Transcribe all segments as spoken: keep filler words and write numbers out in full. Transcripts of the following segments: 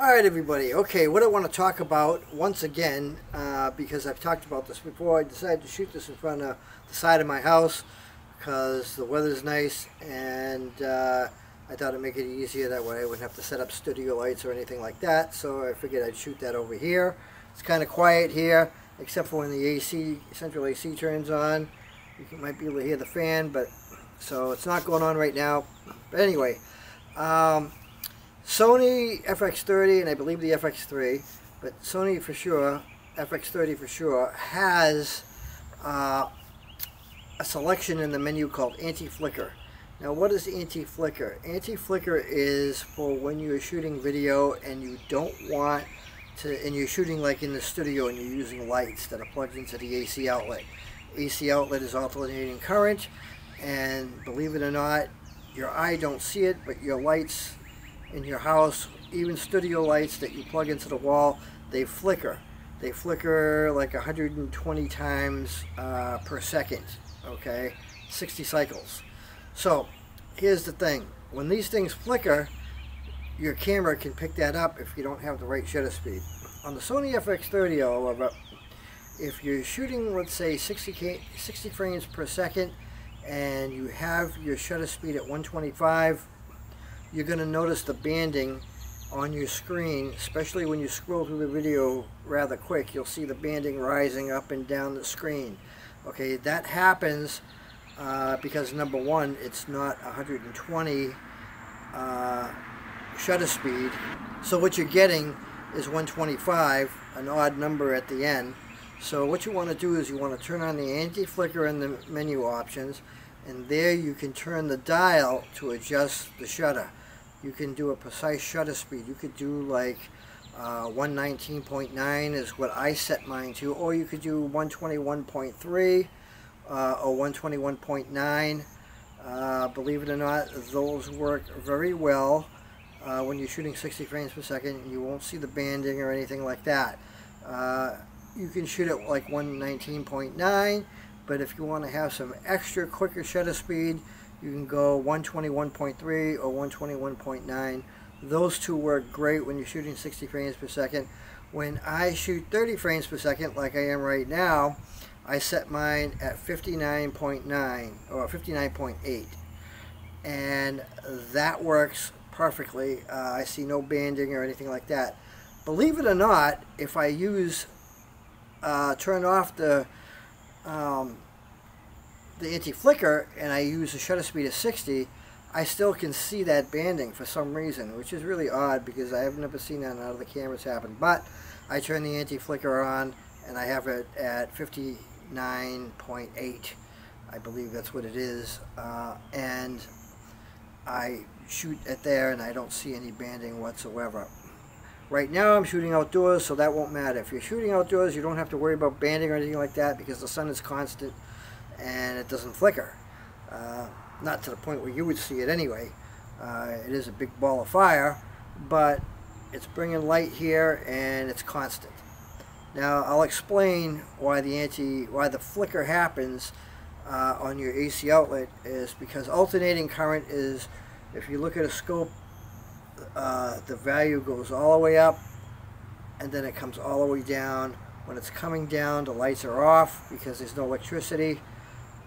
Alright everybody, okay, what I want to talk about once again, uh, because I've talked about this before, I decided to shoot this in front of the side of my house because the weather's nice and uh, I thought it'd make it easier that way. I wouldn't have to set up studio lights or anything like that, so I figured I'd shoot that over here. It's kind of quiet here, except for when the A C, central A C turns on. You might be able to hear the fan, but so it's not going on right now. But anyway, um, Sony F X thirty, and I believe the F X three, but Sony for sure, F X thirty for sure, has uh, a selection in the menu called anti-flicker. Now what is anti-flicker? Anti-flicker is for when you're shooting video and you don't want to, and you're shooting like in the studio and you're using lights that are plugged into the A C outlet. A C outlet is alternating current, and believe it or not, your eye don't see it, but your lights in your house, even studio lights that you plug into the wall, they flicker. They flicker like one hundred twenty times uh, per second, okay? sixty cycles. So here's the thing. When these things flicker, your camera can pick that up if you don't have the right shutter speed. On the Sony F X thirty, however, if you're shooting, let's say, sixty, sixty frames per second and you have your shutter speed at one twenty-five, you're going to notice the banding on your screen, especially when you scroll through the video rather quick. You'll see the banding rising up and down the screen. Okay, that happens uh, because, number one, it's not one hundred twenty uh, shutter speed. So what you're getting is one twenty-five, an odd number at the end. So what you want to do is you want to turn on the anti-flicker in the menu options, and there you can turn the dial to adjust the shutter. You can do a precise shutter speed. You could do like uh, one nineteen point nine is what I set mine to, or you could do one twenty-one point three uh, or one twenty-one point nine. Uh, believe it or not, those work very well uh, when you're shooting sixty frames per second, and you won't see the banding or anything like that. Uh, you can shoot at like one nineteen point nine, but if you want to have some extra quicker shutter speed, you can go one twenty-one point three or one twenty-one point nine. Those two work great when you're shooting sixty frames per second. When I shoot thirty frames per second, like I am right now, I set mine at fifty-nine point nine or fifty-nine point eight. And that works perfectly. Uh, I see no banding or anything like that. Believe it or not, if I use, uh, turn off the Um, the anti-flicker and I use a shutter speed of sixty, I still can see that banding for some reason, which is really odd because I have never seen that out of the cameras happen. But I turn the anti-flicker on and I have it at fifty-nine point eight, I believe that's what it is, uh, and I shoot at there and I don't see any banding whatsoever. Right now I'm shooting outdoors, so that won't matter. If you're shooting outdoors, you don't have to worry about banding or anything like that because the sun is constant and it doesn't flicker. Uh, not to the point where you would see it anyway. Uh, it is a big ball of fire, but it's bringing light here and it's constant. Now I'll explain why the anti, why the flicker happens uh, on your A C outlet is because alternating current is, if you look at a scope, Uh, the value goes all the way up and then it comes all the way down. When it's coming down, the lights are off because there's no electricity,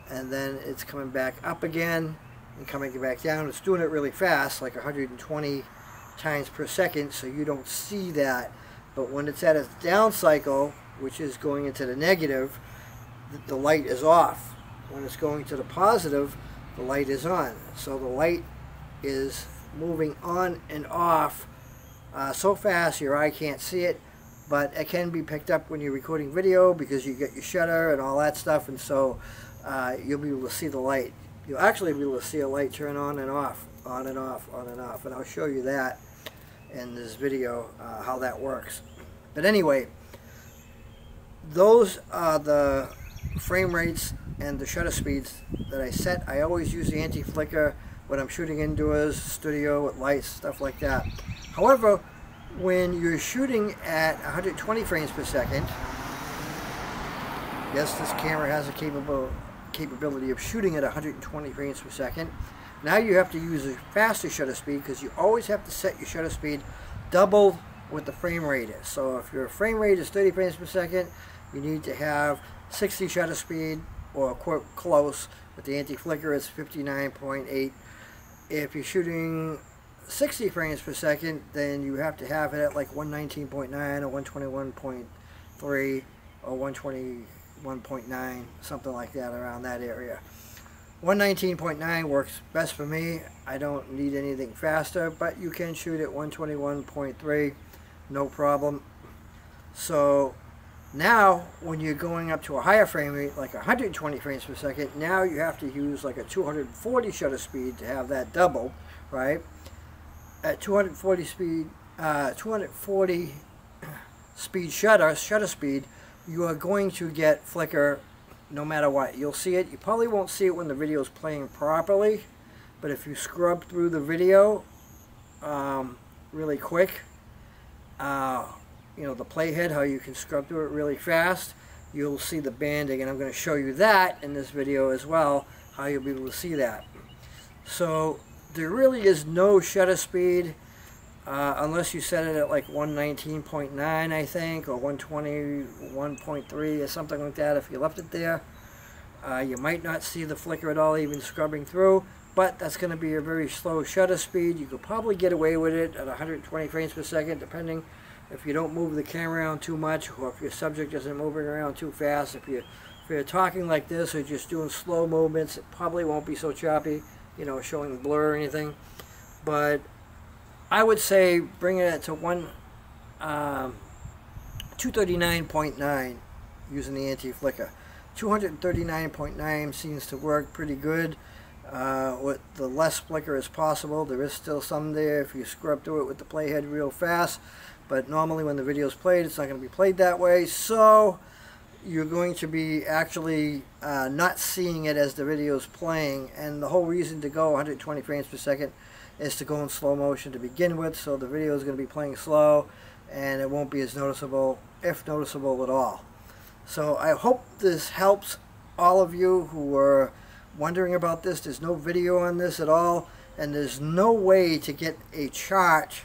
and then it's coming back up again and coming back down. It's doing it really fast, like one hundred twenty times per second, so you don't see that. But when it's at its down cycle, which is going into the negative, the light is off. When it's going to the positive, the light is on. So the light is moving on and off uh, so fast your eye can't see it, but it can be picked up when you're recording video because you get your shutter and all that stuff, and so uh, you'll be able to see the light. You'll actually be able to see a light turn on and off, on and off, on and off, and I'll show you that in this video, uh, how that works. But anyway, those are the frame rates and the shutter speeds that I set. I always use the anti-flicker when I'm shooting indoors, studio, with lights, stuff like that. However, when you're shooting at one hundred twenty frames per second, yes, this camera has a capable capability of shooting at one hundred twenty frames per second. Now you have to use a faster shutter speed because you always have to set your shutter speed double what the frame rate is. So if your frame rate is thirty frames per second, you need to have sixty shutter speed or quote close. With the anti-flicker, it's fifty-nine point eight. If you're shooting sixty frames per second, then you have to have it at like one nineteen point nine or one twenty-one point three or one twenty-one point nine, something like that, around that area. one nineteen point nine works best for me. I don't need anything faster, but you can shoot at one twenty-one point three, no problem. So now when you're going up to a higher frame rate, like one hundred twenty frames per second, now you have to use like a two hundred forty shutter speed to have that double, right? At two hundred forty speed, uh, two hundred forty speed shutter, shutter speed, you are going to get flicker no matter what. You'll see it. You probably won't see it when the video is playing properly, but if you scrub through the video um, really quick, uh, you know, the playhead, how you can scrub through it really fast, you'll see the banding, and I'm going to show you that in this video as well, how you'll be able to see that. So there really is no shutter speed uh, unless you set it at like one nineteen point nine, I think, or one twenty-one point three or something like that. If you left it there, uh, you might not see the flicker at all, even scrubbing through, but that's going to be a very slow shutter speed. You could probably get away with it at one hundred twenty frames per second, depending if you don't move the camera around too much, or if your subject isn't moving around too fast. If you're, if you're talking like this or just doing slow movements, it probably won't be so choppy, you know, showing the blur or anything. But I would say bring it to one um, two thirty-nine point nine using the anti-flicker. two thirty-nine point nine seems to work pretty good uh, with the less flicker as possible. There is still some there if you scrub through it with the playhead real fast, but normally when the video is played, it's not going to be played that way, so you're going to be actually uh, not seeing it as the video is playing. And the whole reason to go one hundred twenty frames per second is to go in slow motion to begin with, so the video is going to be playing slow and it won't be as noticeable, if noticeable at all. So I hope this helps all of you who are wondering about this. There's no video on this at all, and there's no way to get a chart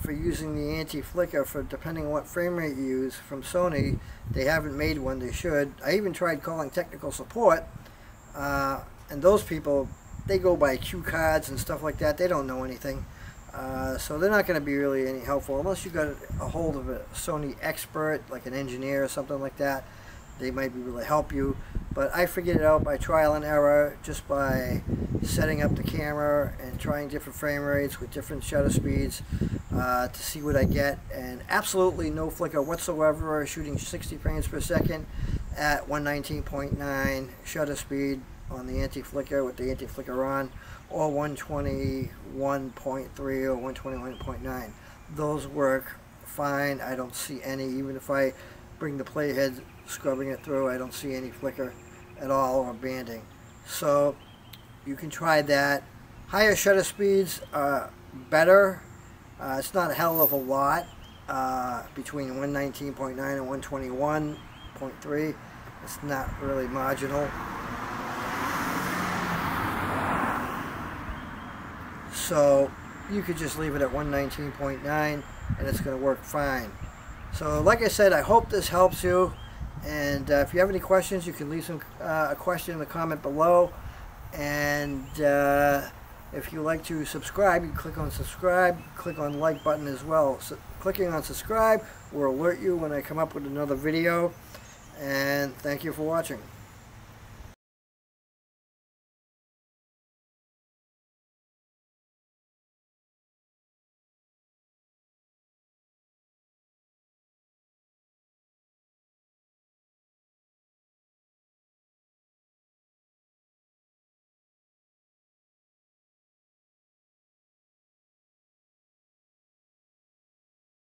for using the anti-flicker for depending on what frame rate you use from Sony. They haven't made one. They should. I even tried calling technical support, uh, and those people, they go by cue cards and stuff like that. They don't know anything, uh, so they're not going to be really any helpful unless you got a hold of a Sony expert, like an engineer or something like that. They might be able to help you, but I figured it out by trial and error, just by setting up the camera and trying different frame rates with different shutter speeds uh, to see what I get. And absolutely no flicker whatsoever, shooting sixty frames per second at one nineteen point nine shutter speed on the anti-flicker with the anti-flicker on, or one twenty-one point three or one twenty-one point nine. Those work fine. I don't see any, even if I bring the playhead scrubbing it through, I don't see any flicker at all or banding. So you can try that. Higher shutter speeds are better. Uh, it's not a hell of a lot uh, between one nineteen point nine and one twenty-one point three. It's not really marginal. So you could just leave it at one nineteen point nine and it's going to work fine. So like I said, I hope this helps you. And uh, if you have any questions, you can leave some, uh, a question in the comment below. And uh, if you like to subscribe, you click on subscribe, click on like button as well. So clicking on subscribe will alert you when I come up with another video. And thank you for watching.